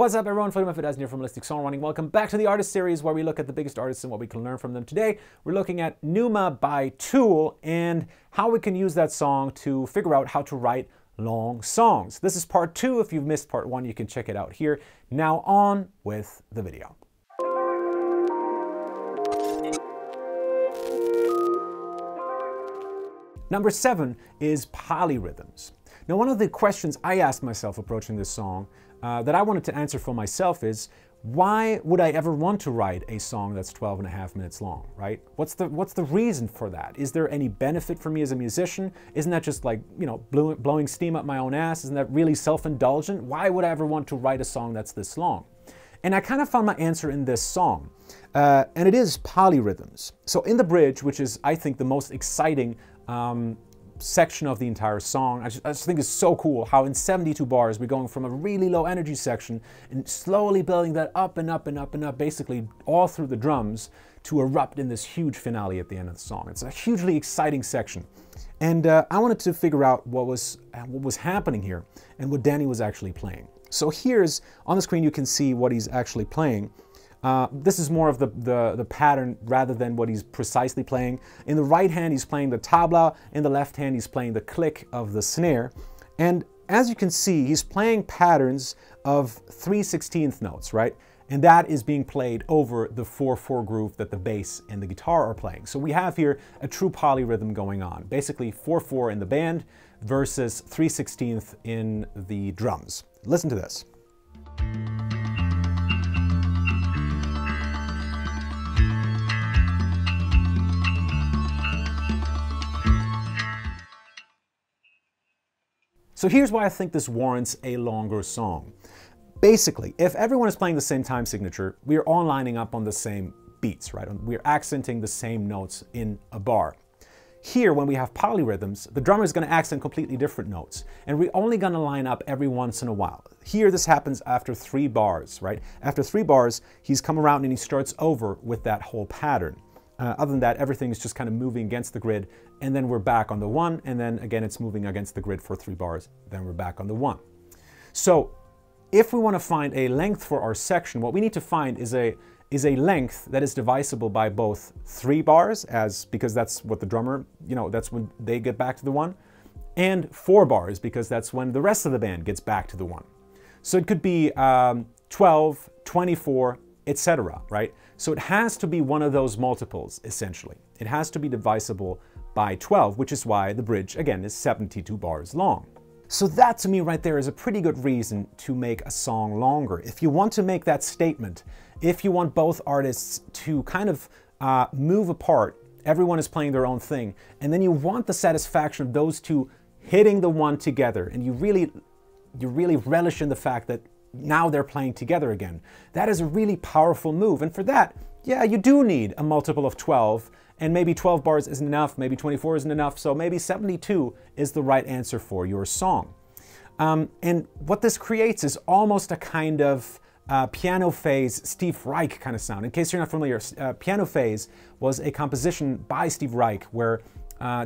What's up everyone, Friedemann Findeisen here from Holistic Songwriting. Welcome back to the Artist Series, where we look at the biggest artists and what we can learn from them. Today, we're looking at Pneuma by Tool and how we can use that song to figure out how to write long songs. This is part two. If you've missed part one, you can check it out here. Now on with the video. Number 7 is polyrhythms. Now, one of the questions I asked myself approaching this song that I wanted to answer for myself is, why would I ever want to write a song that's 12.5 minutes long, right? What's the reason for that? Is there any benefit for me as a musician? Isn't that just like, you know, blowing steam up my own ass? Isn't that really self-indulgent? Why would I ever want to write a song that's this long? And I kind of found my answer in this song, and it is polyrhythms. So in the bridge, which is, I think, the most exciting section of the entire song. I just think it's so cool how in 72 bars we're going from a really low energy section and slowly building that up and up and up and up, basically all through the drums, to erupt in this huge finale at the end of the song. It's a hugely exciting section. And I wanted to figure out what was happening here and what Danny was actually playing. So here's, on the screen you can see what he's actually playing. This is more of the pattern rather than what he's precisely playing. In the right hand, he's playing the tabla. In the left hand, he's playing the click of the snare. And as you can see, he's playing patterns of 3/16 notes, right? And that is being played over the 4/4 groove that the bass and the guitar are playing. So we have here a true polyrhythm going on. Basically 4/4 in the band versus 3/16 in the drums. Listen to this. So here's why I think this warrants a longer song. Basically, if everyone is playing the same time signature, we're all lining up on the same beats, right? We're accenting the same notes in a bar. Here, when we have polyrhythms, the drummer is going to accent completely different notes, and we're only going to line up every once in a while. Here, this happens after 3 bars, right? After 3 bars, he's come around and he starts over with that whole pattern. Other than that, everything is just kind of moving against the grid, and then we're back on the 1, and then again it's moving against the grid for 3 bars, then we're back on the 1. So if we want to find a length for our section, what we need to find is a length that is divisible by both 3 bars, because that's what the drummer, you know, that's when they get back to the 1, and 4 bars, because that's when the rest of the band gets back to the 1. So it could be 12, 24, etc., right? So it has to be one of those multiples, essentially. It has to be divisible by 12, which is why the bridge, again, is 72 bars long. So that, to me, right there is a pretty good reason to make a song longer. If you want to make that statement, if you want both artists to kind of move apart, everyone is playing their own thing, and then you want the satisfaction of those two hitting the 1 together, and you really relish in the fact that now they're playing together again. That is a really powerful move. And for that, yeah, you do need a multiple of 12, and maybe 12 bars isn't enough, maybe 24 isn't enough, so maybe 72 is the right answer for your song. And what this creates is almost a kind of piano phase, Steve Reich kind of sound. In case you're not familiar, piano phase was a composition by Steve Reich where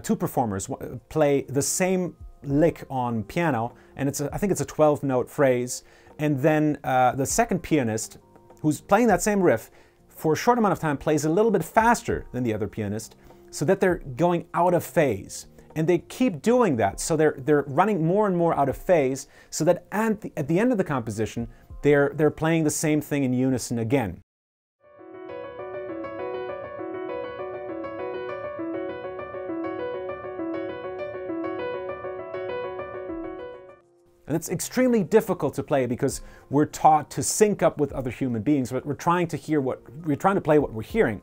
2 performers play the same lick on piano, and I think it's a 12-note phrase, and then the second pianist, who's playing that same riff, for a short amount of time plays a little bit faster than the other pianist, so that they're going out of phase. And they keep doing that, so they're running more and more out of phase, so that at the end of the composition, they're playing the same thing in unison again. And it's extremely difficult to play because we're taught to sync up with other human beings, but we're trying to play what we're hearing.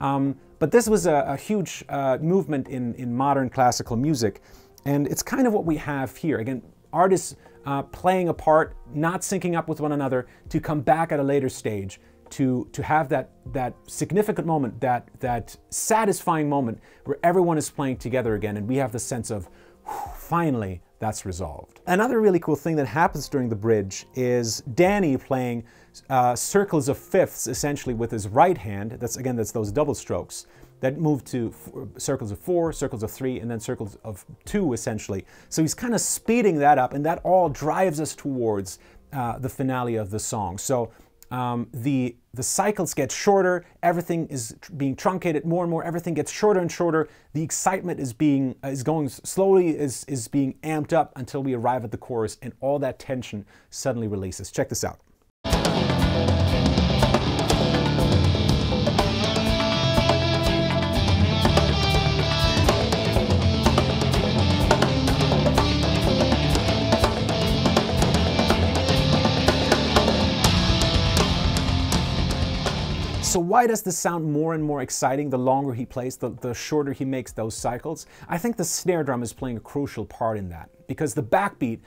But this was a huge movement in modern classical music, and it's kind of what we have here. Again, artists playing apart, not syncing up with one another, to come back at a later stage to have that significant moment, that satisfying moment where everyone is playing together again, and we have the sense of, whew, finally, that's resolved. Another really cool thing that happens during the bridge is Danny playing circles of fifths, essentially with his right hand. That's those double strokes that move to circles of 4, circles of 3, and then circles of 2, essentially. So he's kind of speeding that up, and that all drives us towards the finale of the song. So the cycles get shorter, everything is being truncated more and more, everything gets shorter and shorter, the excitement is being amped up until we arrive at the chorus and all that tension suddenly releases. Check this out. So why does this sound more and more exciting the longer he plays, the shorter he makes those cycles? I think the snare drum is playing a crucial part in that, because the backbeat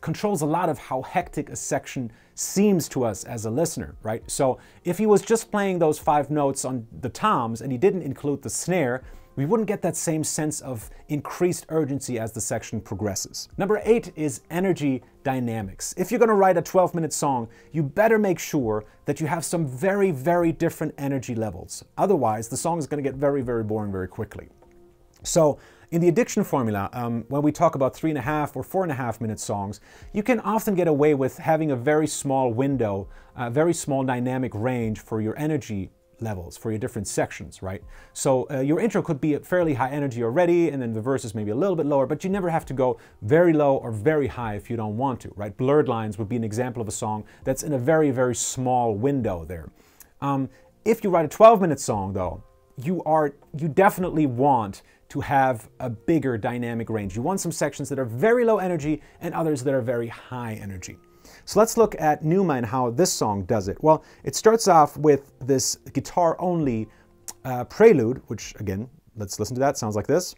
controls a lot of how hectic a section seems to us as a listener, right? So if he was just playing those 5 notes on the toms and he didn't include the snare, we wouldn't get that same sense of increased urgency as the section progresses. Number 8 is energy dynamics. If you're going to write a 12-minute song, you better make sure that you have some very, very different energy levels. Otherwise, the song is going to get very, very boring very quickly. So in the Addiction Formula, when we talk about 3.5 or 4.5 minute songs, you can often get away with having a very small window, a very small dynamic range for your energy levels, for your different sections, right? So your intro could be at fairly high energy already, and then the verses maybe a little bit lower, but you never have to go very low or very high if you don't want to, right? Blurred Lines would be an example of a song that's in a very, very small window there. If you write a 12-minute song, though, you definitely want to have a bigger dynamic range. You want some sections that are very low energy and others that are very high energy. So let's look at Pneuma and how this song does it. Well, it starts off with this guitar-only prelude, which, again, let's listen to that. Sounds like this.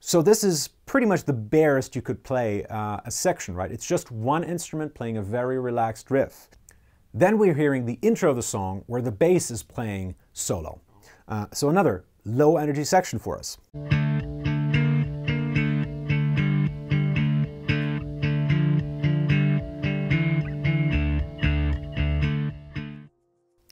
So this is pretty much the barest you could play a section, right? It's just one instrument playing a very relaxed riff. Then we're hearing the intro of the song where the bass is playing solo. So another low energy section for us.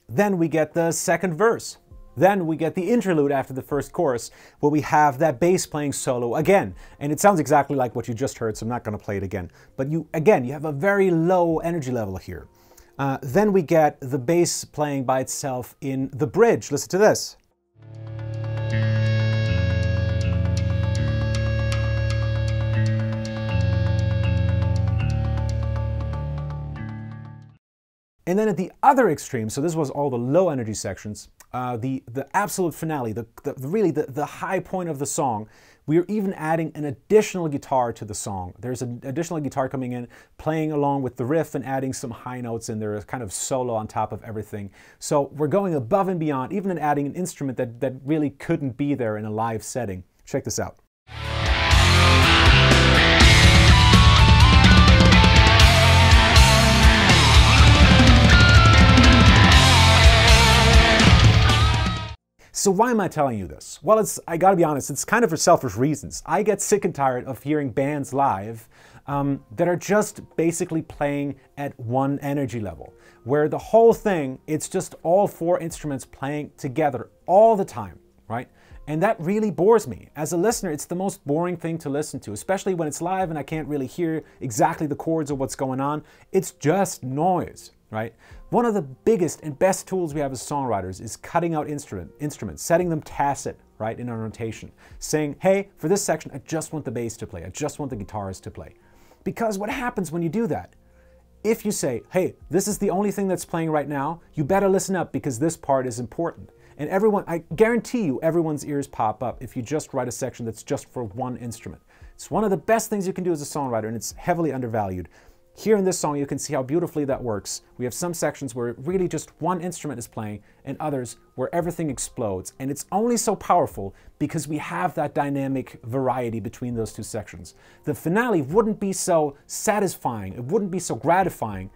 Then we get the second verse. Then we get the interlude after the first chorus, where we have that bass playing solo again. And it sounds exactly like what you just heard, so I'm not going to play it again. But you have a very low energy level here. Then we get the bass playing by itself in the bridge. Listen to this. And then at the other extreme, so this was all the low energy sections, the absolute finale, really the high point of the song, we're even adding an additional guitar to the song. There's an additional guitar coming in, playing along with the riff and adding some high notes in there, kind of solo on top of everything. So we're going above and beyond, even in adding an instrument that really couldn't be there in a live setting. Check this out. So why am I telling you this? Well, I gotta be honest, it's kind of for selfish reasons. I get sick and tired of hearing bands live that are just basically playing at one energy level, where the whole thing, it's just all 4 instruments playing together all the time, right? And that really bores me. As a listener, it's the most boring thing to listen to, especially when it's live and I can't really hear exactly the chords or what's going on. It's just noise, right? One of the biggest and best tools we have as songwriters is cutting out instruments, setting them tacit, right, in our notation, saying, hey, for this section, I just want the bass to play, I just want the guitars to play. Because what happens when you do that? If you say, hey, this is the only thing that's playing right now, you better listen up because this part is important. And everyone, I guarantee you, everyone's ears pop up if you just write a section that's just for one instrument. It's one of the best things you can do as a songwriter, and it's heavily undervalued. Here in this song, you can see how beautifully that works. We have some sections where really just one instrument is playing and others where everything explodes. And it's only so powerful because we have that dynamic variety between those 2 sections. The finale wouldn't be so satisfying, it wouldn't be so gratifying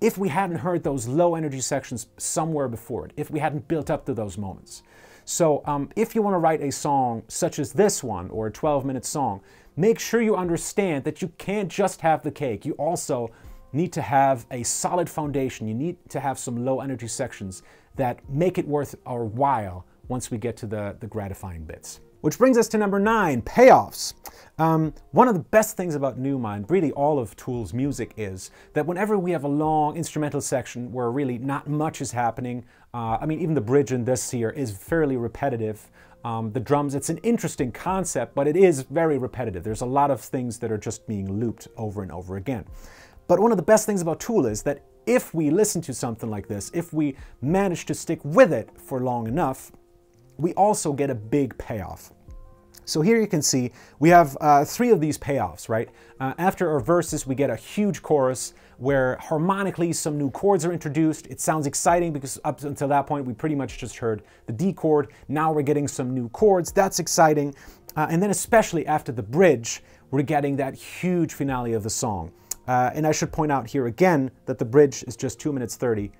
if we hadn't heard those low energy sections somewhere before it, if we hadn't built up to those moments. So if you want to write a song such as this one, or a 12-minute song, make sure you understand that you can't just have the cake. You also need to have a solid foundation. You need to have some low energy sections that make it worth our while once we get to the gratifying bits. Which brings us to number 9, payoffs. One of the best things about Pneuma, and really all of Tool's music, is that whenever we have a long instrumental section where really not much is happening, I mean, even the bridge in this here is fairly repetitive. The drums, it's an interesting concept, but it is very repetitive. There's a lot of things that are just being looped over and over again. But one of the best things about Tool is that if we listen to something like this, if we manage to stick with it for long enough, we also get a big payoff. So here you can see we have 3 of these payoffs, right? After our verses, we get a huge chorus where harmonically some new chords are introduced. It sounds exciting because up until that point, we pretty much just heard the D chord. Now we're getting some new chords. That's exciting. And then especially after the bridge, we're getting that huge finale of the song. And I should point out here again that the bridge is just 2 minutes 30.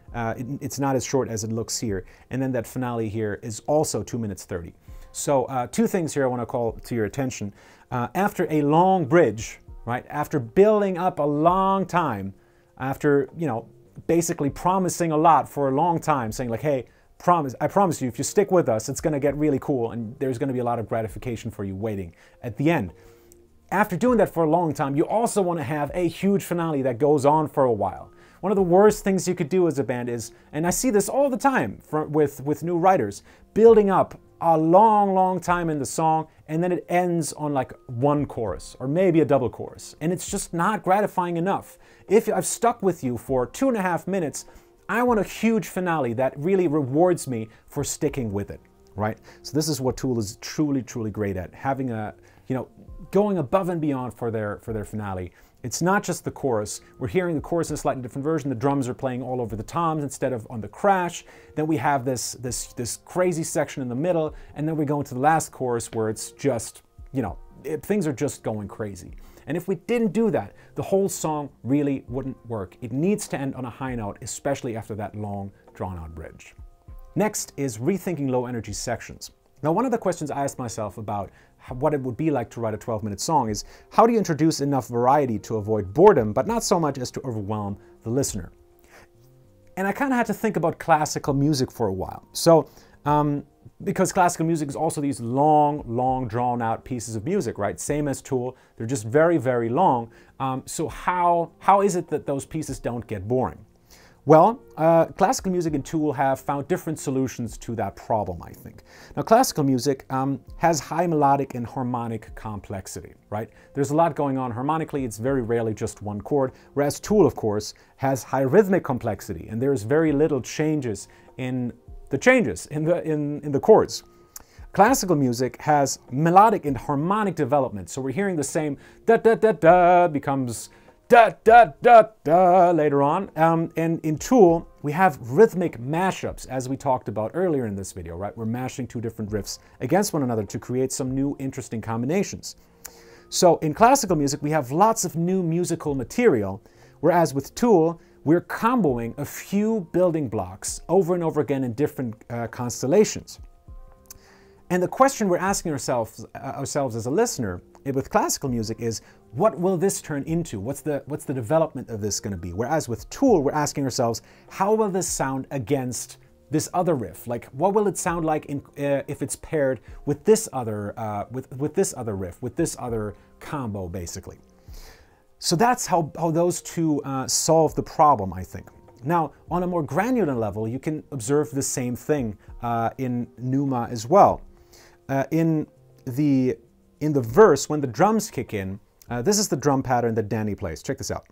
It's not as short as it looks here. And then that finale here is also 2 minutes 30. So 2 things here I want to call to your attention. After a long bridge, right, after building up a long time, after, you know, basically promising a lot for a long time, saying like, hey, I promise you, if you stick with us, it's going to get really cool and there's going to be a lot of gratification for you waiting at the end. After doing that for a long time, you also want to have a huge finale that goes on for a while. One of the worst things you could do as a band is, and I see this all the time with new writers, building up a long time in the song, and then it ends on like 1 chorus or maybe a double chorus, and it's just not gratifying enough. If I've stuck with you for 2.5 minutes, I want a huge finale that really rewards me for sticking with it, right? So this is what Tool is truly great at, having a, you know, going above and beyond for their finale. It's not just the chorus. We're hearing the chorus in a slightly different version. The drums are playing all over the toms instead of on the crash. Then we have this crazy section in the middle, and then we go into the last chorus where it's just, you know, things are just going crazy. And if we didn't do that, the whole song really wouldn't work. It needs to end on a high note, especially after that long, drawn-out bridge. Next is rethinking low-energy sections. Now, one of the questions I asked myself about what it would be like to write a 12-minute song is, how do you introduce enough variety to avoid boredom, but not so much as to overwhelm the listener? And I kind of had to think about classical music for a while. So, because classical music is also these long, drawn-out pieces of music, right? Same as Tool, they're just very long. So how is it that those pieces don't get boring? Well, classical music and Tool have found different solutions to that problem, I think. Now, classical music has high melodic and harmonic complexity, right? There's a lot going on harmonically. It's very rarely just 1 chord, whereas Tool, of course, has high rhythmic complexity, and there's very little changes in the chords. Classical music has melodic and harmonic development, so we're hearing the same da-da-da-da becomes da-da-da-da later on, and in Tool, we have rhythmic mashups, as we talked about earlier in this video, right? We're mashing 2 different riffs against one another to create some new interesting combinations. So in classical music, we have lots of new musical material, whereas with Tool, we're comboing a few building blocks over and over again in different constellations. And the question we're asking ourselves as a listener with classical music is, what will this turn into? What's the development of this going to be? Whereas with Tool, we're asking ourselves, how will this sound against this other riff? Like, what will it sound like in, if it's paired with this other with this other riff, with this other combo, basically? So that's how those 2 solve the problem, I think. Now, on a more granular level, you can observe the same thing in Pneuma as well. In the verse, when the drums kick in, this is the drum pattern that Danny plays. Check this out.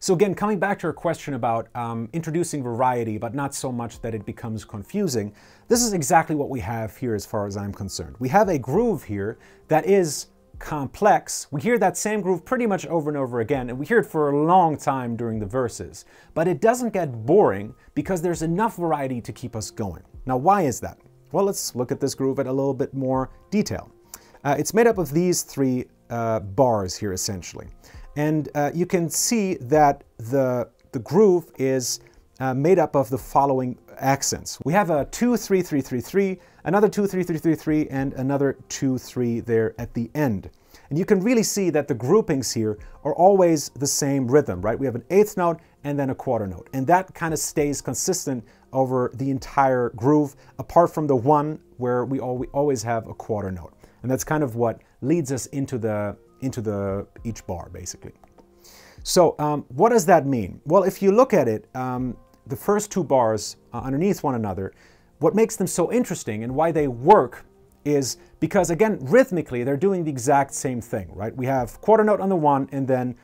So again, coming back to your question about introducing variety, but not so much that it becomes confusing, this is exactly what we have here as far as I'm concerned. We have a groove here that is complex. We hear that same groove pretty much over and over again, and we hear it for a long time during the verses. But it doesn't get boring because there's enough variety to keep us going. Now, why is that? Well, let's look at this groove in a little bit more detail. It's made up of these 3 bars here, essentially. And you can see that the groove is made up of the following accents. We have a 2-3-3-3-3, another 2-3-3-3-3, and another 2-3 there at the end. And you can really see that the groupings here are always the same rhythm, right? We have an eighth note and then a quarter note. And that kind of stays consistent over the entire groove, apart from the one where we always have a quarter note. And that's kind of what leads us into each bar, basically. So what does that mean? Well, if you look at it, the first two bars underneath one another, what makes them so interesting and why they work is because, again, rhythmically, they're doing the exact same thing, right? We have quarter note on the one, and then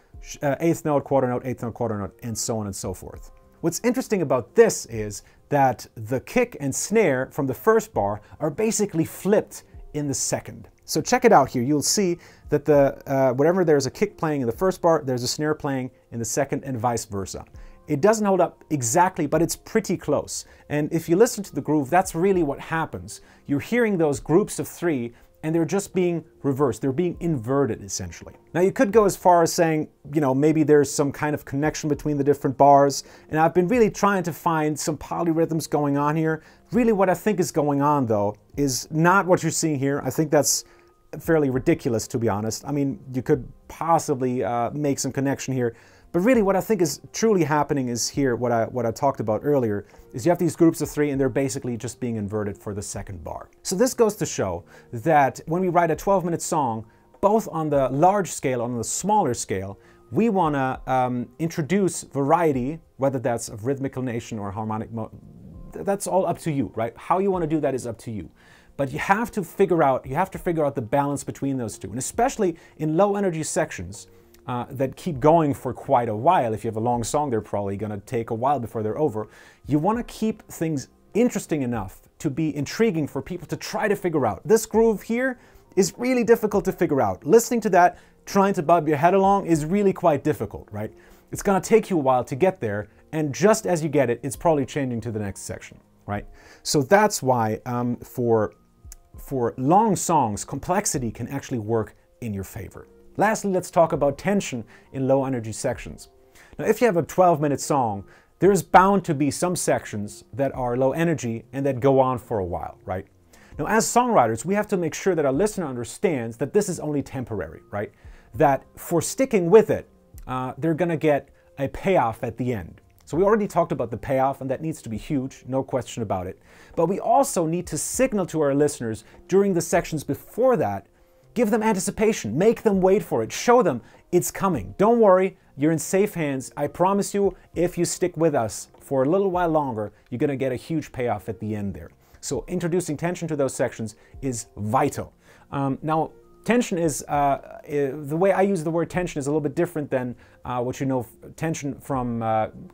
eighth note, quarter note, eighth note, quarter note, and so on and so forth. What's interesting about this is that the kick and snare from the first bar are basically flipped in the second. So check it out here. You'll see that the whenever there's a kick playing in the first bar, there's a snare playing in the second, and vice versa. It doesn't hold up exactly, but it's pretty close. And if you listen to the groove, that's really what happens. You're hearing those groups of three, and they're just being reversed. They're being inverted, essentially. Now, you could go as far as saying, you know, maybe there's some kind of connection between the different bars. And I've been really trying to find some polyrhythms going on here. Really, what I think is going on, though, is not what you're seeing here. I think that's fairly ridiculous, to be honest. I mean, you could possibly make some connection here. But really, what I think is truly happening is here, what I talked about earlier, is you have these groups of three, and they're basically just being inverted for the second bar. So this goes to show that when we write a 12-minute song, both on the large scale and on the smaller scale, we want to introduce variety, whether that's of rhythmic inclination or harmonic mode. That's all up to you, right? How you want to do that is up to you. But you have to figure out, the balance between those two, and especially in low-energy sections, that keep going for quite a while. If you have a long song, they're probably going to take a while before they're over. You want to keep things interesting enough to be intriguing for people to try to figure out. This groove here is really difficult to figure out. Listening to that, trying to bob your head along is really quite difficult, right? It's going to take you a while to get there, and just as you get it, it's probably changing to the next section, right? So that's why for long songs, complexity can actually work in your favor. Lastly, let's talk about tension in low energy sections. Now, if you have a 12-minute song, there's bound to be some sections that are low energy and that go on for a while, right? Now, as songwriters, we have to make sure that our listener understands that this is only temporary, right? That for sticking with it, they're gonna get a payoff at the end. So we already talked about the payoff, and that needs to be huge, no question about it. But we also need to signal to our listeners during the sections before that. Give them anticipation, make them wait for it, show them it's coming. Don't worry, you're in safe hands. I promise you, if you stick with us for a little while longer, you're gonna get a huge payoff at the end there. So introducing tension to those sections is vital. Now, tension is, the way I use the word tension is a little bit different than what you know, tension from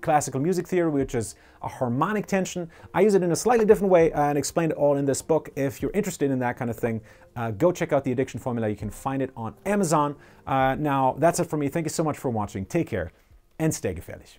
classical music theory, which is a harmonic tension. I use it in a slightly different way and explain it all in this book. If you're interested in that kind of thing, go check out The Addiction Formula. You can find it on Amazon. Now, that's it for me. Thank you so much for watching. Take care and stay gefährlich.